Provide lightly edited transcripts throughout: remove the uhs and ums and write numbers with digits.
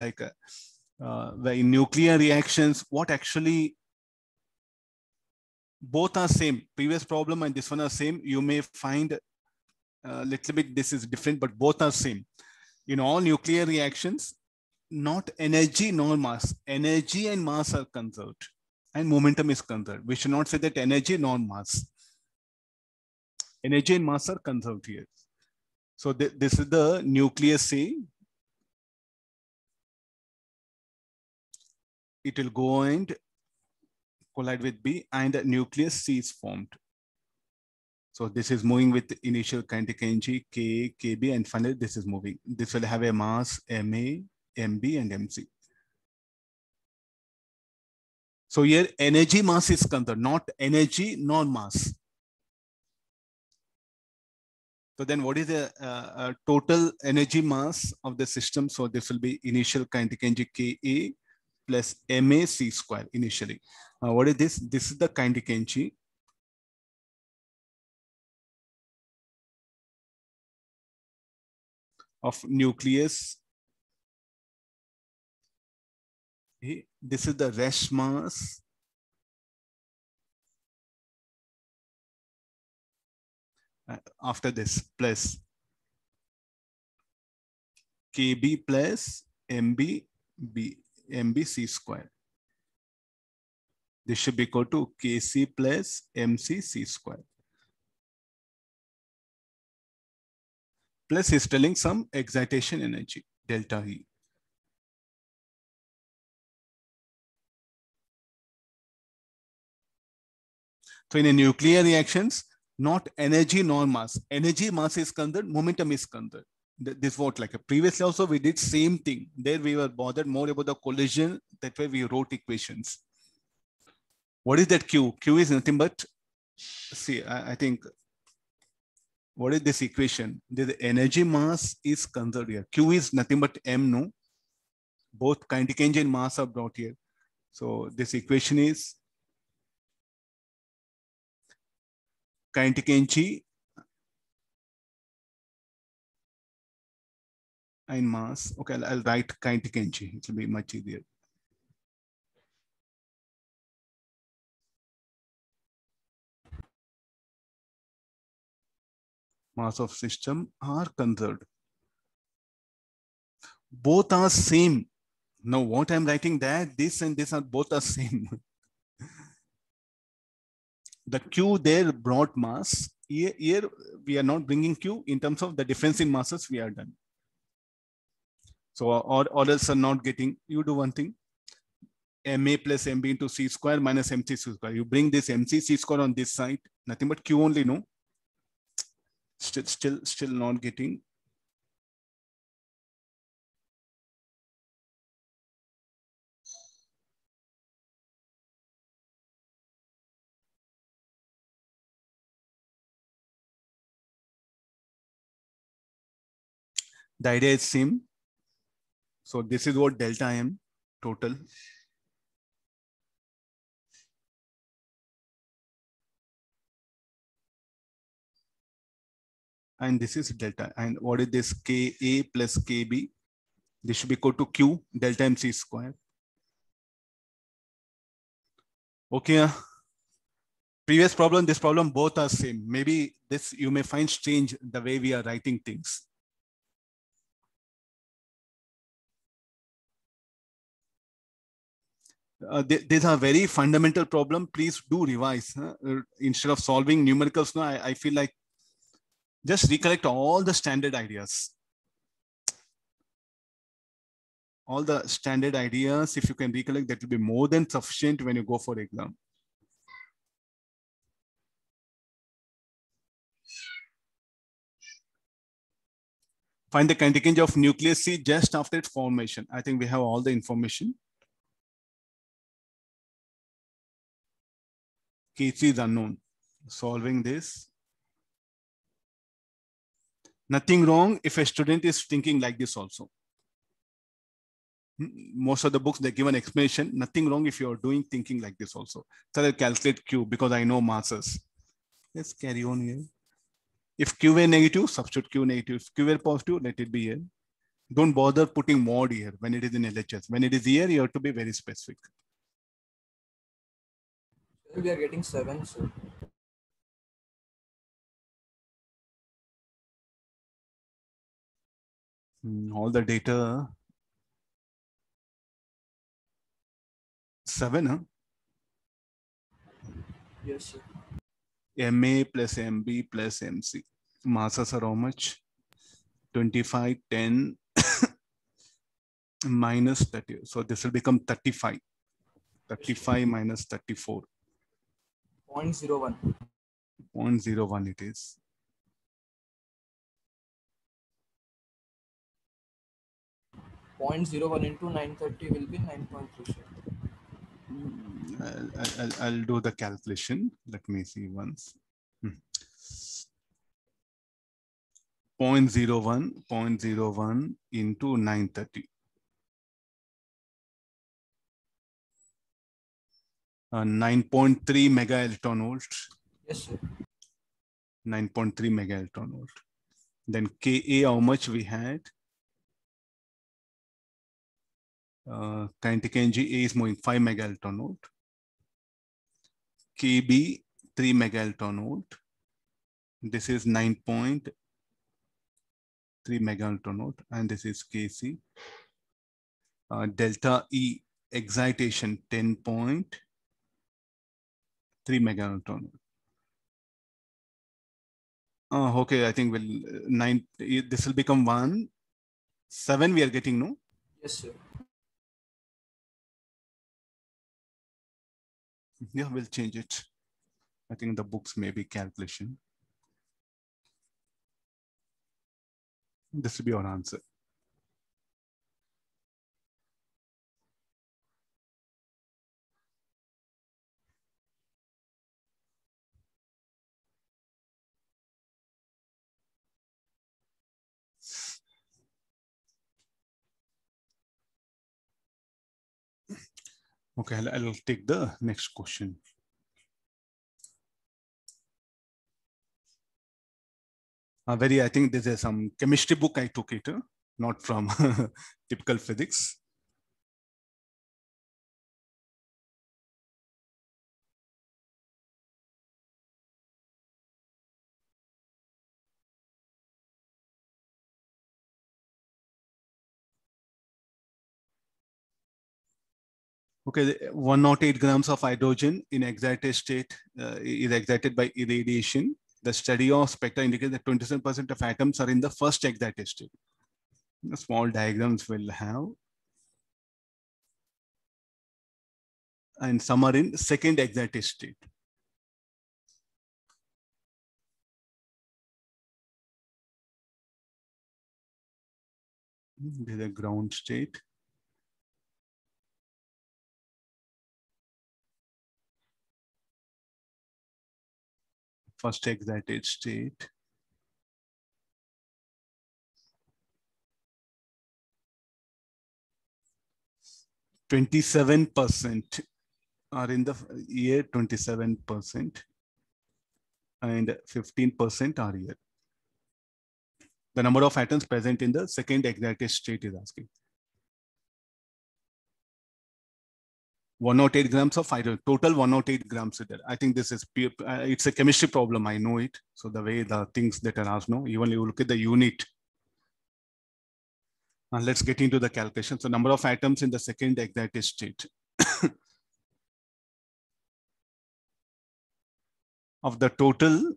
like the nuclear reactions, what actually both are same. Previous problem and this one are same. You may find a little bit this is different, but both are same. In all nuclear reactions, not energy nor mass. Energy and mass are conserved and momentum is conserved. We should not say that energy nor mass. Energy and mass are conserved here. So this is the nucleus A. It will go and collide with B and the nucleus C is formed. So this is moving with initial kinetic energy K, Kb, and finally this is moving. This will have a mass Ma, Mb, and Mc. So here energy mass is conserved, not energy nor mass. So then what is the total energy mass of the system? So this will be initial kinetic energy Ka plus MAC square initially. What is this? This is the kinetic energy. Of nucleus A. This is the rest mass. After this, plus Kb plus Mb, Mbc square. This should be equal to Kc plus Mcc square. Plus, he's telling some excitation energy, delta E. So in a nuclear reactions, not energy nor mass. Energy mass is conserved, momentum is conserved. This what like a previously also we did same thing. There we were bothered more about the collision. That way we wrote equations. What is that Q? Q is nothing but see. I think what is this equation? The energy mass is conserved here. Q is nothing but m. No, both kinetic energy and mass are brought here. So this equation is. Kinetic energy and mass. Okay, I'll write kinetic energy. It will be much easier. Mass of system are conserved. Both are same. Now what I'm writing there, this and this are both are same. The Q there brought mass. Here we are not bringing Q in terms of the difference in masses we are done. So our orders are not getting, you do one thing, MA plus MB into C square minus MCC square. You bring this MCC square on this side, nothing but Q only, no? Still not getting. The idea is same. So this is what delta M total. And this is delta. And what is this? Ka plus Kb. This should be equal to Q delta MC square. Okay. Previous problem, this problem, both are same. Maybe this you may find strange the way we are writing things. These are very fundamental problem. Please do revise. Instead of solving numericals, no, I feel like just recollect all the standard ideas. All the standard ideas, if you can recollect, that will be more than sufficient when you go for exam. Find the kinetic energy of nucleus C just after its formation. I think we have all the information. Kc is unknown. Solving this. Nothing wrong if a student is thinking like this also. Most of the books, they give an explanation. Nothing wrong if you are doing thinking like this also. So I'll calculate Q because I know masses. Let's carry on here. If Q were negative, substitute Q negative. If Q were positive, let it be here. Don't bother putting mod here when it is in LHS. When it is here, you have to be very specific. We are getting 7, so. All the data. 7, huh? Yes, sir. MA plus MB plus MC. Masses are how much? 25, 10, minus 30. So this will become 35. 35 minus 34. 0.01. 0.01 it is. .01 into 930 will be 9.3. I'll do the calculation. Let me see once. 0.01 into 930. 9.3 mega electron volt. Yes, sir. 9.3 mega electron volt. Then Ka, how much we had? Kinetic energy A is moving 5 mega electron volt. Kb 3 mega electron volt. This is 9.3 mega electron volt, and this is Kc. Delta E excitation 10.3 mega electron volt. Okay, I think we'll This will become 1.7. We are getting no. Yes, sir. Yeah, we'll change it. I think the books may be calculation. This will be our answer. Okay, I'll take the next question. I think this is some chemistry book I took it, not from typical physics. Okay, 108 grams of hydrogen in excited state is excited by irradiation. The study of spectra indicates that 27% of atoms are in the first excited state. The small diagrams will have. And some are in second excited state. This is a ground state. First excited state. Twenty-seven percent are in the year, and 15% are here. The number of atoms present in the second excited state is asking. 108 grams of hydrogen, total 108 grams. I think this is pure, it's a chemistry problem. I know it. So the way the things that are asked, no, even you look at the unit. And let's get into the calculation. So number of atoms in the second excited state. Of the total,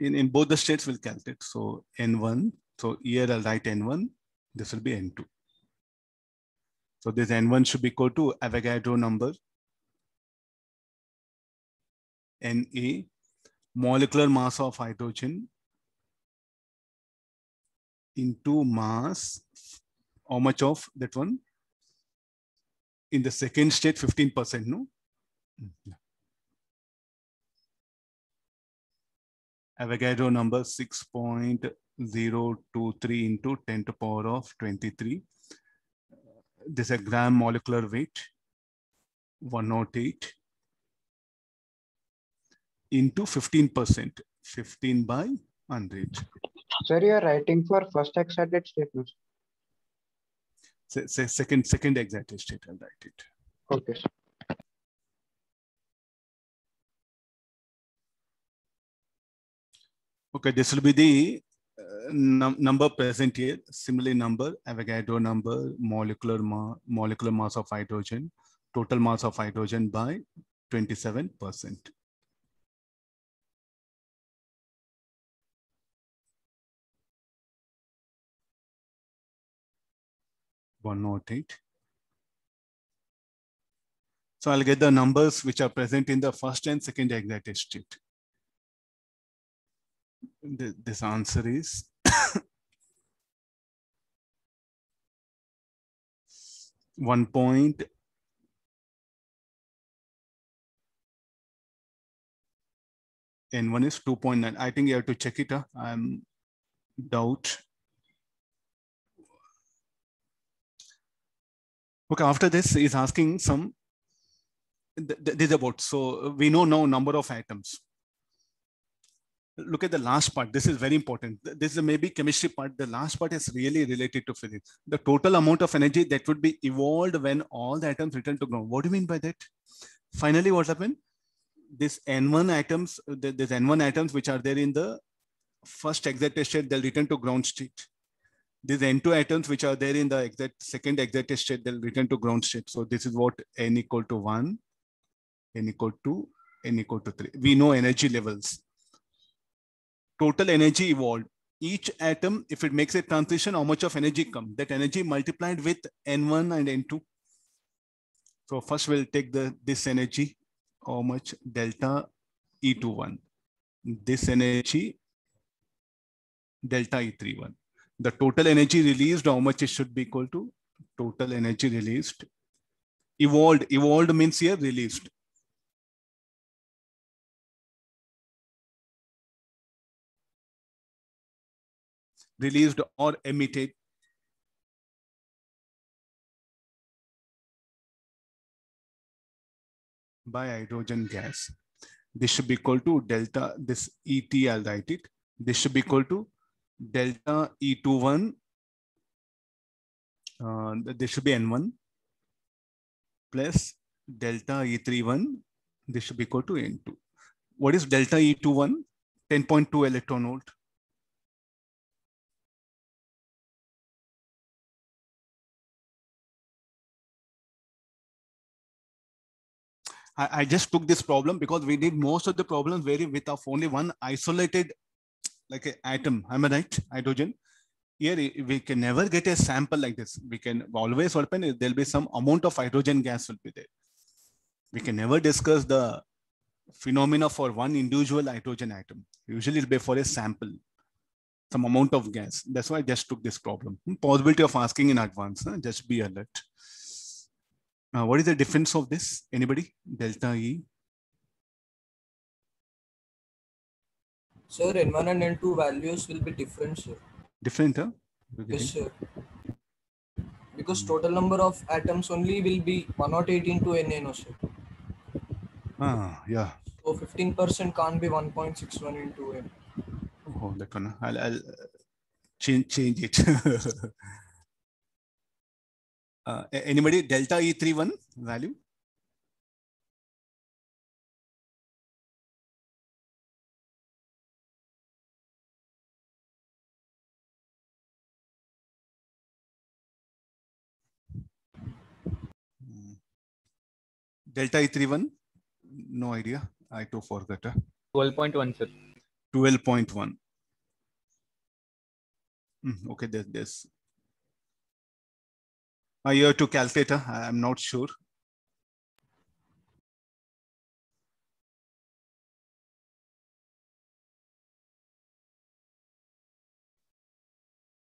in both the states we'll calculate. So N1, so here I'll write N1, this will be N2. So this N1 should be equal to Avogadro number, Na, molecular mass of hydrogen into mass, how much of that one? In the second state, 15%, no? Yeah. Avogadro number 6.023 into 10 to power of 23. This is a gram molecular weight, 108 into 15%, 15 by 100. Sir, you are writing for first excited state. Say second excited state. I'll write it. Okay, sir. Okay, this will be the number present here. Similarly, number, Avogadro number, molecular mass of hydrogen, total mass of hydrogen by 27%. So I'll get the numbers which are present in the first and second excited state. This answer is 1. N1 is 2.9. I think you have to check it. I'm doubt. Okay, after this is asking some, this about, so we know now number of atoms. Look at the last part. This is very important. This is maybe chemistry part. The last part is really related to physics. The total amount of energy that would be evolved when all the atoms return to ground. What do you mean by that? Finally, what happened? This N1 atoms, which are there in the first excited state, they'll return to ground state. These N2 atoms, which are there in the second excited state, they'll return to ground state. So this is what N equal to 1, N equal to 2, N equal to 3. We know energy levels. Total energy evolved. Each atom, if it makes a transition, how much of energy comes? That energy multiplied with N1 and N2. So first we'll take this energy, how much delta E21. This energy, delta E31. The total energy released, how much it should be equal to? Total energy released. Evolved. Evolved means here released. Released or emitted. By hydrogen gas. This should be equal to delta, this ET, I'll write it. This should be equal to delta E21. This should be N1 plus delta E31. This should be equal to N2. What is delta E21? 10.2 electron volt. I just took this problem because we did most of the problems vary with of only one isolated like an atom. Am I right? Hydrogen. Here we can never get a sample like this. We can always open. There'll be some amount of hydrogen gas will be there. We can never discuss the phenomena for one individual hydrogen atom. Usually it'll be for a sample, some amount of gas. That's why I just took this problem. Possibility of asking in advance. Huh? Just be alert. What is the difference of this? Anybody? Delta E? Sir, N1 and N2 values will be different, sir. Different, huh? Yes, sir. Because total number of atoms only will be 108 into NaNO, sir. Ah, yeah. So 15% can't be 1.61 into N. Oh, that one. I'll change it. Anybody delta E31 value? Delta E31? No idea. I too forgot. 12.1, sir. 12.1. Okay, there's. You have to calculate. I'm not sure.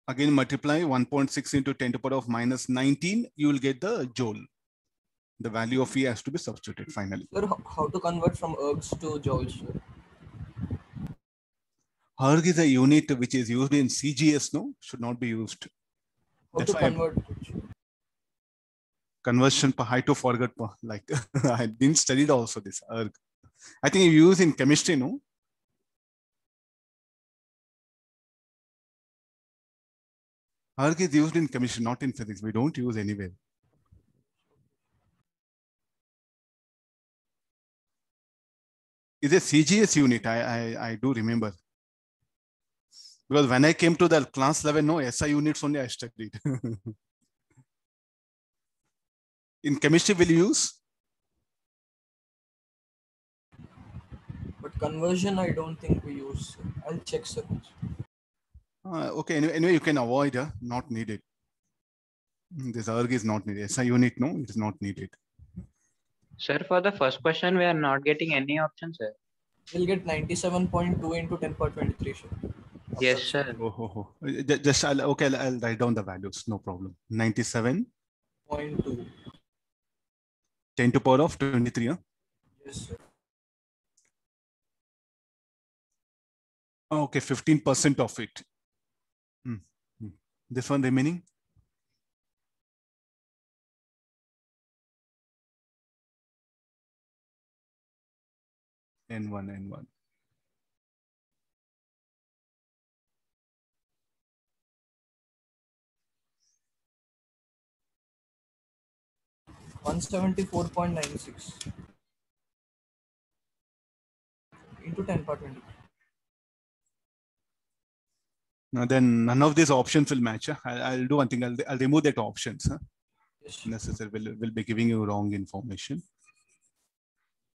Again, multiply 1.6 into 10 to the power of minus 19. You will get the joule. The value of E has to be substituted finally. Sir, how to convert from ergs to joules? Erg is a unit which is used in CGS. No, should not be used. How That's to convert? Conversion per high to forget per, like I didn't study also this erg. I think you use in chemistry, no? arc is used in chemistry, not in physics. We don't use anywhere. It's a CGS unit. I do remember, because when I came to the class level, no SI units only I studied. In chemistry, will you use? But conversion, I don't think we use. I'll check, sir. Okay. Anyway, you can avoid. Not needed. This erg is not needed. SI unit, no, it is not needed. Sir, for the first question, we are not getting any options, sir. We'll get 97.2 into 10^23, sir. Yes, sir. Just okay. I'll write down the values. No problem. 97.2. 10^23. Huh? Yes, sir. Okay, 15% of it. This one remaining. N1. $174.96 into 10^20. Now then, none of these options will match. I'll do one thing. I'll remove that options. Yes. Necessary. Will be giving you wrong information.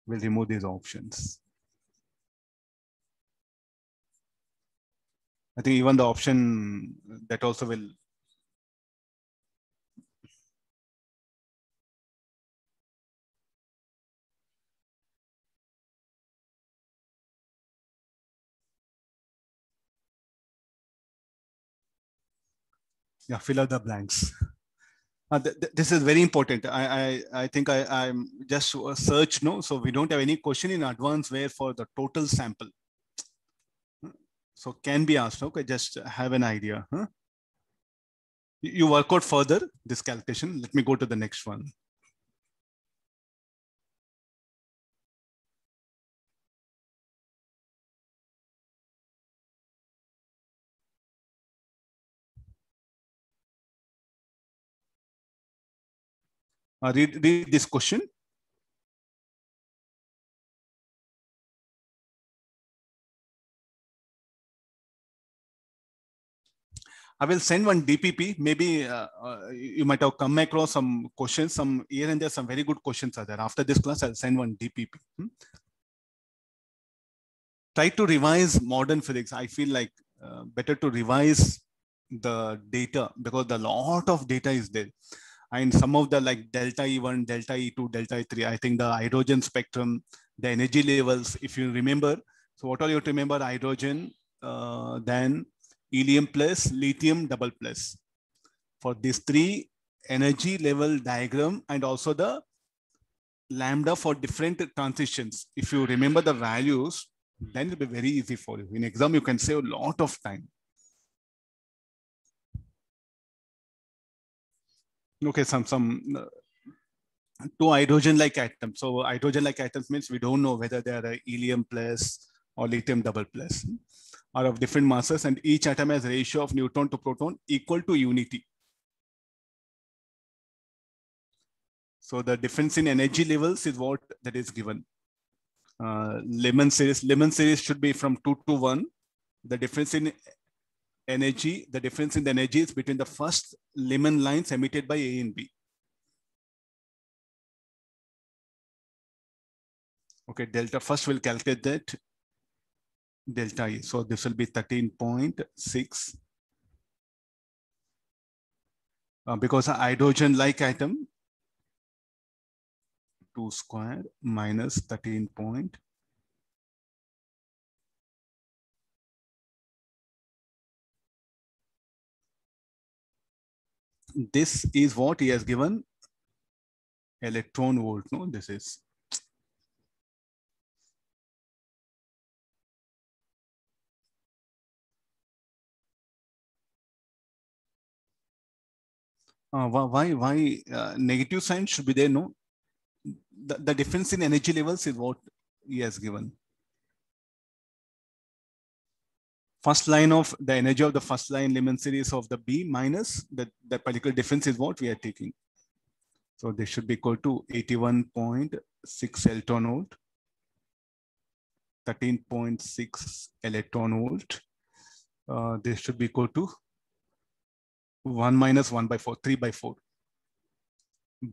We'll remove these options. I think even the option that also will. Yeah, fill out the blanks. This is very important. I think I'm just search, no, so we don't have any question in advance where for the total sample. So can be asked. Okay, just have an idea. Huh? You work out further this calculation. Let me go to the next one. Read this question. I will send one DPP. Maybe you might have come across some questions. Some here and there, some very good questions are there. After this class, I'll send one DPP. Try to revise modern physics. I feel like better to revise the data, because the lot of data is there. And some of the like delta E1, delta E2, delta E3, I think the hydrogen spectrum, the energy levels, if you remember. So what all you have to remember, hydrogen, then helium plus, lithium double plus. For these three energy level diagram, and also the lambda for different transitions. If you remember the values, then it'll be very easy for you. In exam, you can save a lot of time. Okay, some two hydrogen-like atoms. So hydrogen-like atoms means we don't know whether they are helium plus or lithium double plus, are of different masses, and each atom has ratio of neutron to proton equal to unity. So the difference in energy levels is what that is given. Lyman series should be from 2 to 1. The difference in energy, the difference in the energy is between the first Lyman lines emitted by A and B. Okay, delta first we'll calculate that delta E. So this will be 13.6. Because a hydrogen-like atom, 2² minus 13. This is what he has given electron volt. No, this is. Why negative sign should be there? No, the difference in energy levels is what he has given. first line of the energy of the first line Lyman series of the B minus that particular difference is what we are taking. So this should be equal to 81.6 electron volt, 13.6 electron volt. This should be equal to 1 minus 1/4, 3/4.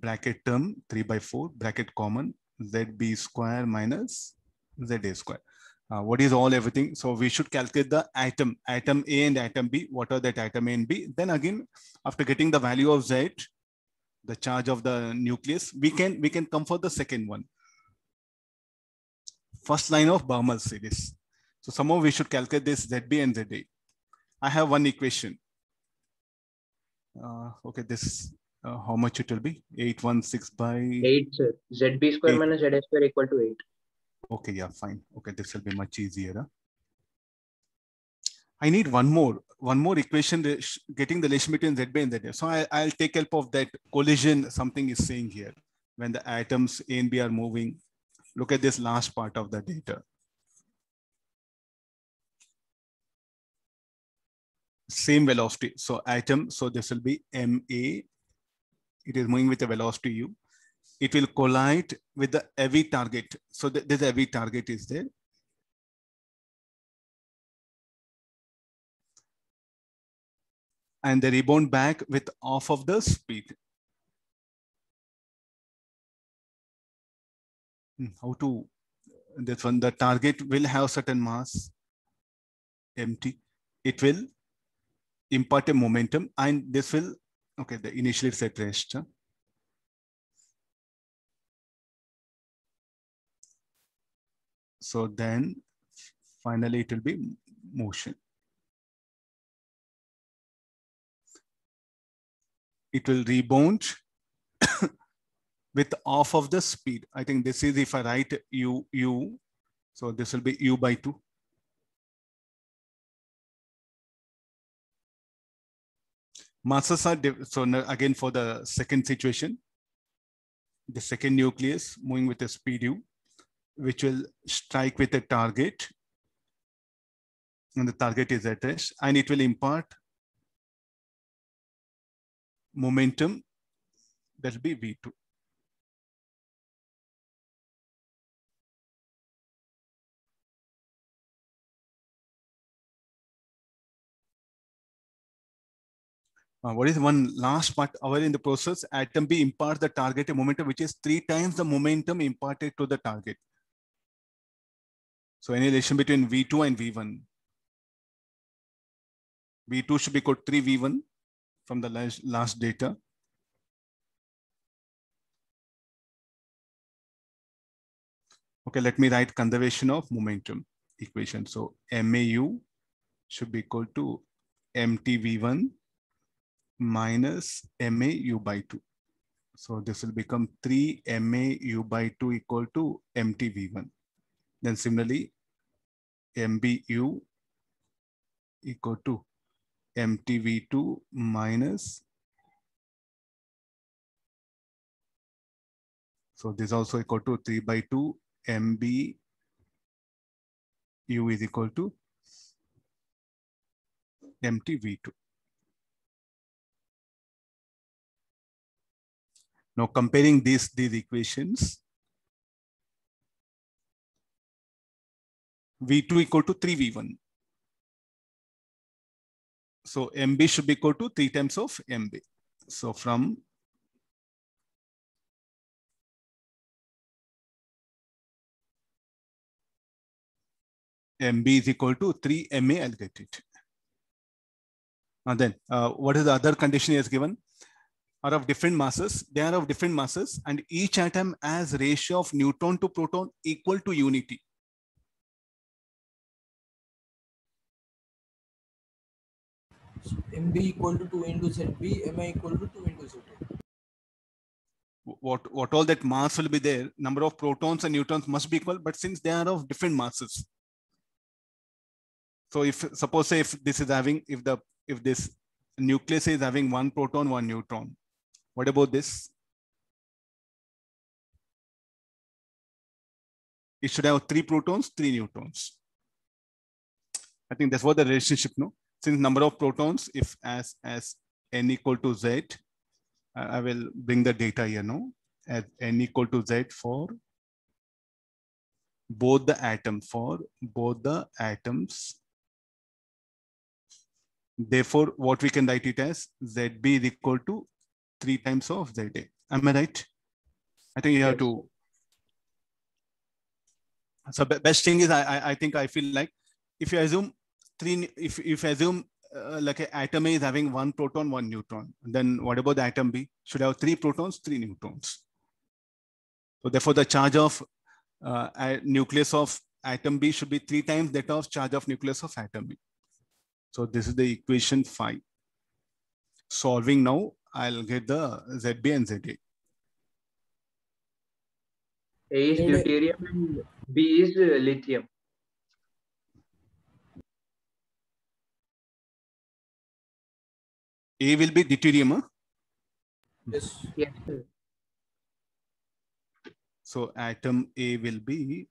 Bracket term 3/4, bracket common, ZB square minus ZA square. What is all everything? So we should calculate the atom A and atom B. What are that atom A and B? Then again, after getting the value of Z, the charge of the nucleus, we can come for the second one. First line of Balmer series. So somehow we should calculate this ZB and ZA. I have one equation. Okay, this how much it will be? 816 by 8, sir. ZB square 8. Minus ZA square equal to 8. Okay, yeah, fine. Okay, this will be much easier. Huh? I need one more equation getting the relation between ZB and ZA. So I'll take help of that collision. Something is saying here when the atoms A and B are moving. Look at this last part of the data. Same velocity. So atom. So this will be MA. It is moving with a velocity U. It will collide with the heavy target. So this heavy target is there. And they rebound back with half of the speed. How to, this one, the target will have certain mass, empty. It will impart a momentum and this will, okay, the initially it's at rest. Huh? So then finally it will be motion. It will rebound with half of the speed. I think this is, if I write u, so this will be u/2. Masses are, so again for the second situation, the second nucleus moving with a speed u, which will strike with a target, and the target is at rest, and it will impart momentum, that will be V2. What is one last part? However, in the process, atom B imparts the target a momentum, which is 3 times the momentum imparted to the target. So any relation between V2 and V1. V2 should be equal to 3V1 from the last data. Okay, let me write conservation of momentum equation. So MAU should be equal to MTV1 minus MAU/2. So this will become 3 MAU/2 equal to MTV1. Then similarly, MBU equal to MTV2 minus. So this also equal to 3/2 MBU is equal to MTV2. Now comparing these equations. V2 equal to 3V1. So MB should be equal to 3 times of MB. So from MB is equal to 3 MA, I'll get it. And then what is the other condition is given? Are of different masses. They are of different masses and each atom has ratio of neutron to proton equal to unity. So MB equal to 2 into ZB, MA equal to 2 into ZA. What all that mass will be there, number of protons and neutrons must be equal, but since they are of different masses. So if, suppose say if this is having, if this nucleus is having 1 proton, 1 neutron, what about this? It should have 3 protons, 3 neutrons. I think that's what the relationship, no? Since number of protons, if as n equal to z, I will bring the data here, no? As n equal to z for both the atoms, Therefore, what we can write it as ZB is equal to 3 times of ZA. Am I right? I think you have to. So best thing is I think I feel like if you assume like an atom A is having 1 proton, 1 neutron, then what about the atom B? Should have 3 protons, 3 neutrons. So therefore, the charge of nucleus of atom B should be 3 times that of charge of nucleus of atom B. So this is the equation 5. Solving now, I'll get the ZB and ZA. A is deuterium and B is lithium. A will be deuterium, huh? Yes. Yes. So atom A will be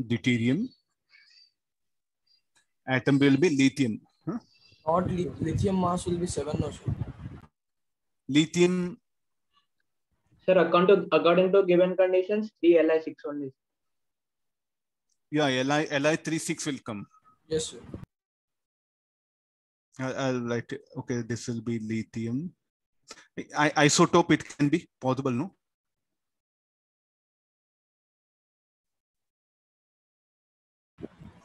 deuterium. Atom B will be lithium. Huh? Not lithium mass will be 7 or so. Lithium. Sir, according to given conditions, 3Li6 only. Yeah, Li36 will come. Yes, sir. I'll write it. Okay, this will be lithium. Isotope, it can be possible, no?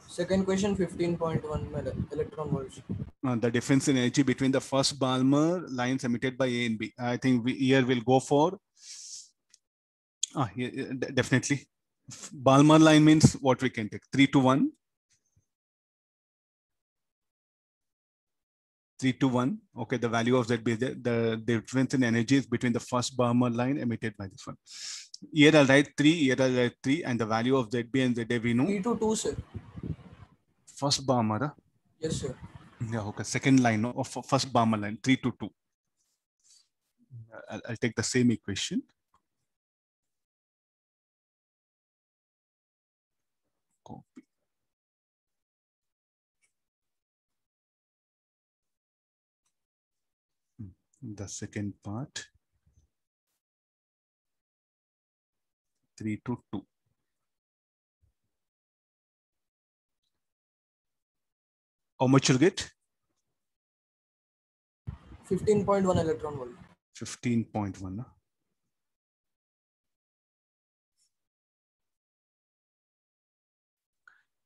Second question, 15.1 electron volts. The difference in energy between the first Balmer lines emitted by A and B. I think here we'll go for, definitely. Balmer line means what we can take, 3 to 1. 3 to 1. Okay, the value of ZB, the difference in energy is between the first Balmer line emitted by this one. Here I'll write 3, here I'll write 3, and the value of ZB and ZA we know. 3 to 2, sir. First Balmer, huh? Yes, sir. Yeah, okay. Second line of first Balmer line, 3 to 2. I'll take the same equation. Copy. The second part, 3 to 2. How much you'll get? 15.1 electron volt. 15.1.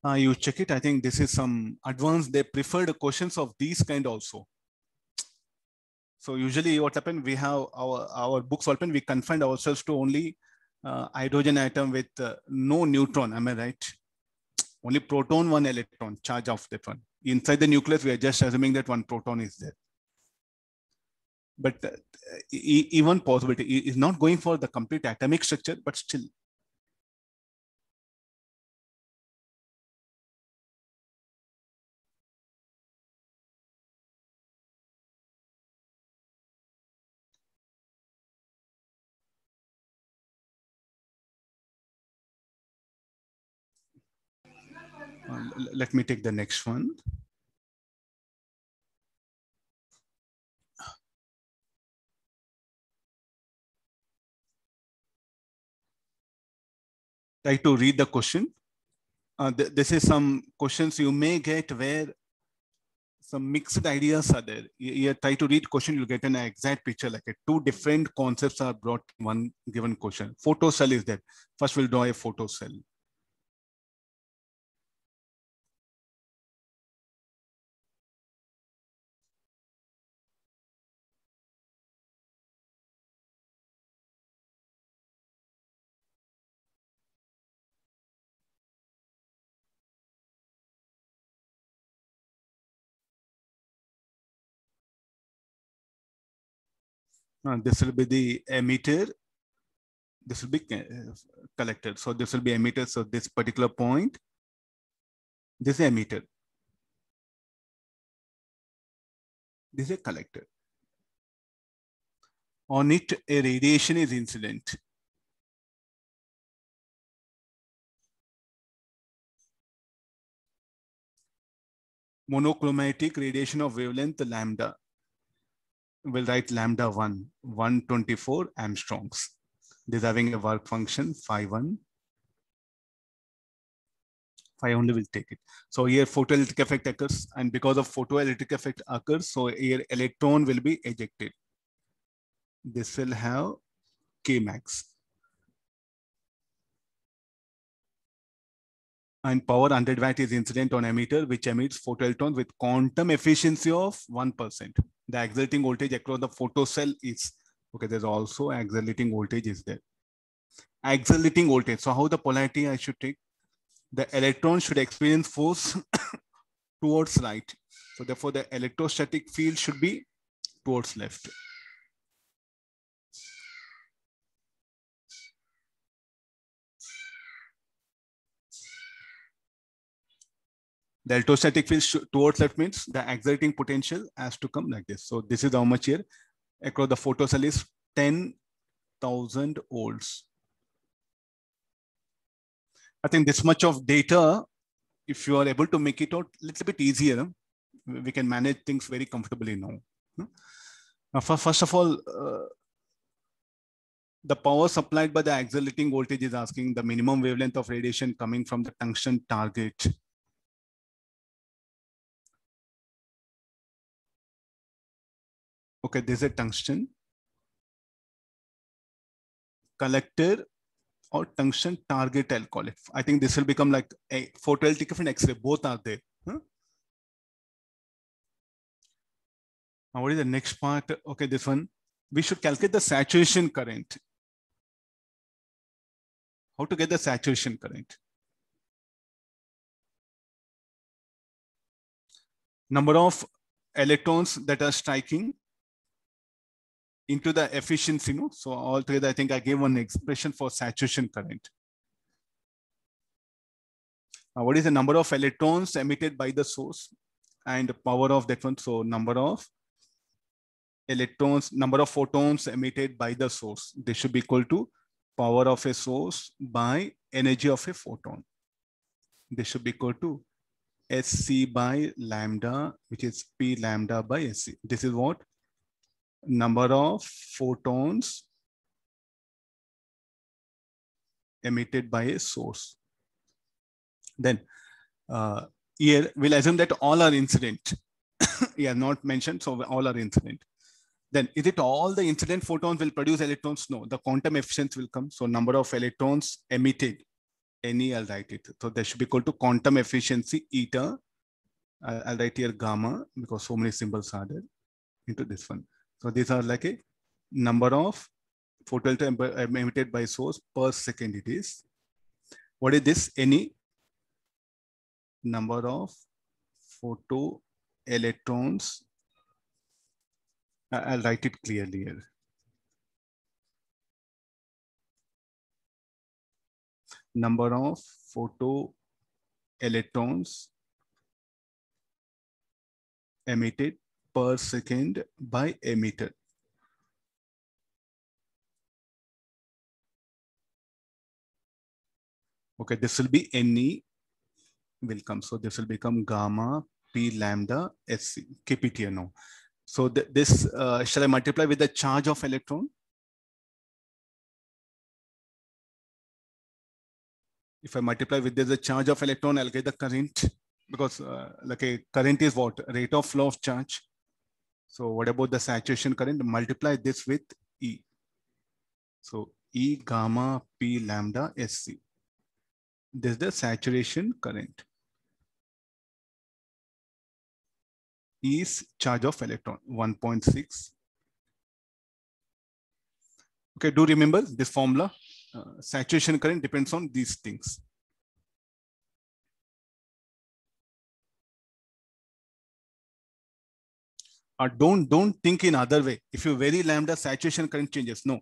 Huh? You check it. I think this is some advanced. They preferred questions of these kind also. So usually what happens, we have our books open, we confine ourselves to only hydrogen atom with no neutron. Am I right? Only proton, 1 electron, charge of that one. Inside the nucleus, we are just assuming that 1 proton is there. But even possibility is not going for the complete atomic structure, but still. Let me take the next one. Try to read the question. This is some questions you may get where some mixed ideas are there. You try to read question, you'll get an exact picture, like 2 different concepts are brought in one given question. Photocell is there. First we'll draw a photocell. This will be the emitter, this will be collector. So this will be emitter. So this particular point, this is emitter. This is a collector. On it, a radiation is incident. monochromatic radiation of wavelength lambda. We'll write lambda 1, 124 angstroms. This having a work function phi 1. Phi only will take it. So here photoelectric effect occurs, and because of photoelectric effect occurs, so here electron will be ejected. This will have K max. And power 100 watt is incident on emitter, which emits photoelectrons with quantum efficiency of 1%. The accelerating voltage across the photocell is, okay, there's also accelerating voltage is there. Accelerating voltage. So how the polarity I should take? The electron should experience force towards right. So therefore the electrostatic field should be towards left. The electrostatic field towards left means the accelerating potential has to come like this. So this is how much here across the photocell is 10,000 volts. I think this much of data, if you are able to make it out a little bit easier, we can manage things very comfortably now. Now first of all, the power supplied by the accelerating voltage is asking the minimum wavelength of radiation coming from the tungsten target. Okay, this is a tungsten collector or tungsten target, I'll call it. I think this will become like a photoelectric effect and X-ray, both are there. Huh? Now, what is the next part? Okay, this one. We should calculate the saturation current. How to get the saturation current? Number of electrons that are striking into the efficiency, no? So altogether, I think I gave one expression for saturation current. Now, what is the number of electrons emitted by the source and the power of that one? So number of electrons, number of photons emitted by the source. This should be equal to power of a source by energy of a photon. This should be equal to SC by lambda, which is P lambda by SC. This is what? Number of photons emitted by a source. Then here we'll assume that all are incident. Yeah, not mentioned, so all are incident. Then is it all the incident photons will produce electrons? No, the quantum efficiency will come. So number of electrons emitted, any, I'll write it. So that should be equal to quantum efficiency eta. I'll write here gamma because so many symbols are there into this one. So these are like a number of photoelectrons emitted by source per second it is. What is this? Any number of photoelectrons. I'll write it clearly here. Number of photoelectrons emitted per second by emitter. Okay, this will be NE will come. So this will become gamma P lambda SC. Keep it here now. So this shall I multiply with the charge of electron? If I multiply with this, the charge of electron, I'll get the current because like a current is what? Rate of flow of charge. So what about the saturation current? Multiply this with E. So E gamma P lambda SC. This is the saturation current. E is charge of electron, 1.6. Okay, do remember this formula. Saturation current depends on these things. Or don't think in other way. If you vary lambda, saturation current changes. No.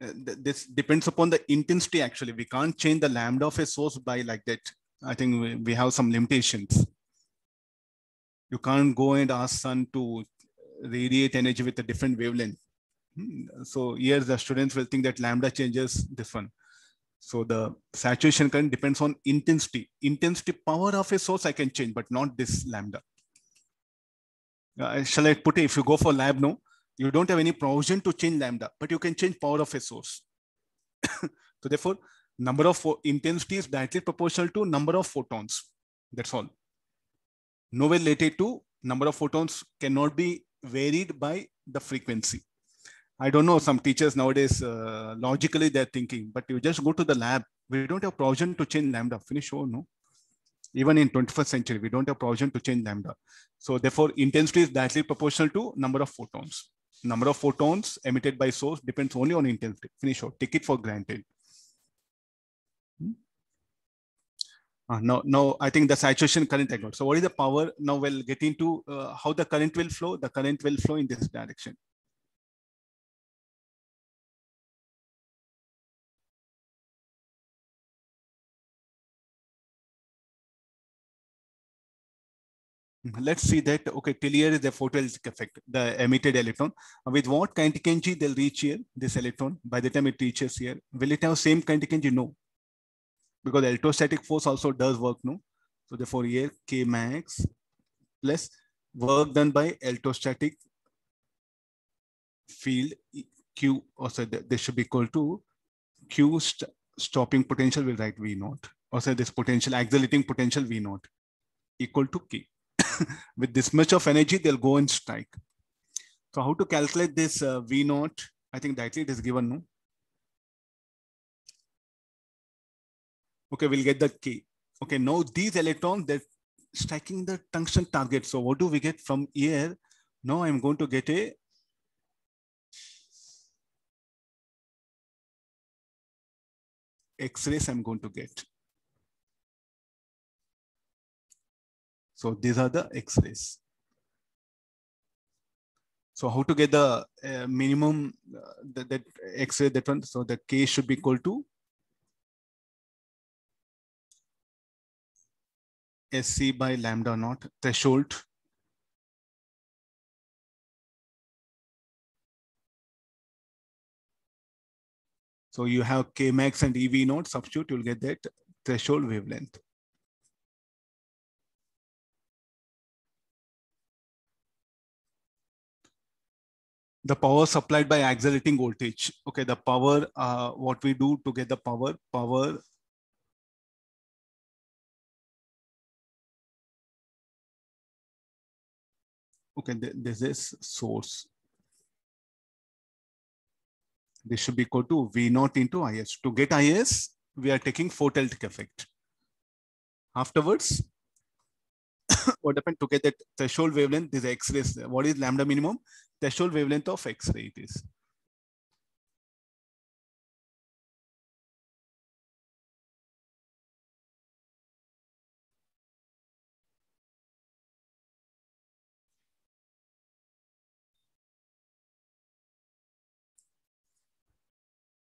This depends upon the intensity actually. We can't change the lambda of a source by like that. I think we have some limitations. You can't go and ask sun to radiate energy with a different wavelength. So here the students will think that lambda changes this one. So the saturation current depends on intensity. Intensity power of a source I can change, but not this lambda. Shall I put it, if you go for lab now, you don't have any provision to change lambda, but you can change power of a source. So therefore, number of intensity is directly proportional to number of photons. That's all. Nowhere related to number of photons cannot be varied by the frequency. I don't know, some teachers nowadays, logically they're thinking, but you just go to the lab. We don't have provision to change lambda. Finish or no? Even in 21st century, we don't have provision to change lambda. So therefore, intensity is directly proportional to number of photons. Number of photons emitted by source depends only on intensity. Finish or take it for granted. Now I think the saturation current I got. So what is the power? Now we'll get into how the current will flow. The current will flow in this direction. Let's see that. Okay, till here is the photoelectric effect, the emitted electron. With what kinetic energy they'll reach here, this electron, by the time it reaches here, will it have same kinetic energy? No. Because electrostatic force also does work, no? So therefore here, K max plus work done by electrostatic field Q, or so this should be equal to Q stopping potential, we'll write V naught. Or so this potential, accelerating potential V naught equal to K. With this much of energy, they'll go and strike. So how to calculate this V naught? I think directly it is given, no? Okay, we'll get the K. Okay, now these electrons, they're striking the tungsten target. So what do we get from here? Now I'm going to get a X-rays I'm going to get. So these are the X-rays. So how to get the minimum, that X-ray, that one? So the K should be equal to SC by lambda naught threshold. So you have K max and EV naught, substitute, you'll get that threshold wavelength. The power supplied by accelerating voltage. Okay, the power, what we do to get the power, okay, this is source. This should be equal to V naught into IS. To get IS, we are taking photoelectric effect. Afterwards, what happened to get that threshold wavelength is X-rays. What is lambda minimum? Threshold wavelength of X-ray it is.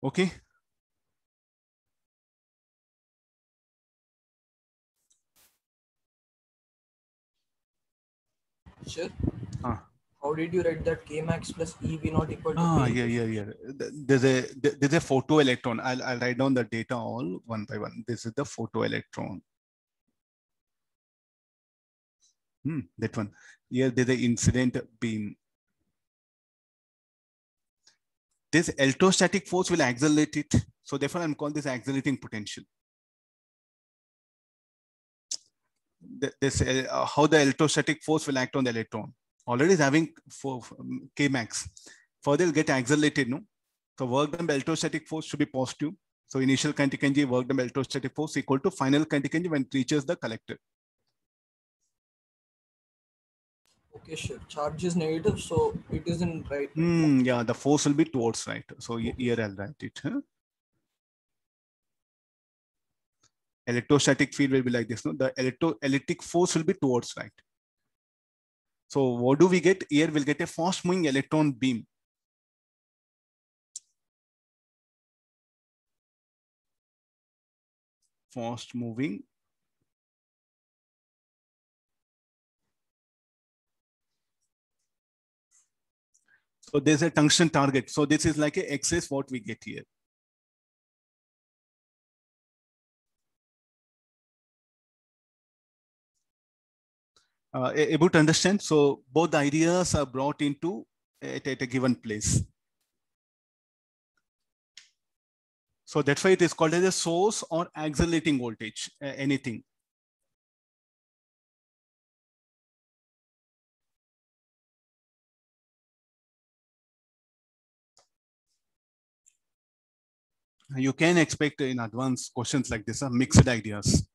Okay. Sure. How did you write that K max plus EV not equal to K? Yeah. There's a photoelectron. I'll write down the data all one by one. This is the photoelectron. That one. Here there's an incident beam. This electrostatic force will accelerate it. So therefore, I'm calling this accelerating potential. How the electrostatic force will act on the electron. Already is having K max. Further, it'll get accelerated, no? So work done by electrostatic force should be positive. So initial kinetic energy work done by electrostatic force equal to final kinetic energy when it reaches the collector. Okay, sure. Charge is negative, so it isn't right. Yeah, the force will be towards right. So here I'll write it. Electrostatic field will be like this. No, the electric force will be towards right. So what do we get? Here we'll get a fast-moving electron beam. Fast-moving . So there's a tungsten target. So this is like an X-ray what we get here. able to understand. So both ideas are brought into at a given place. So that's why it is called as a source or accelerating voltage, anything. You can expect in advance questions like this, mixed ideas.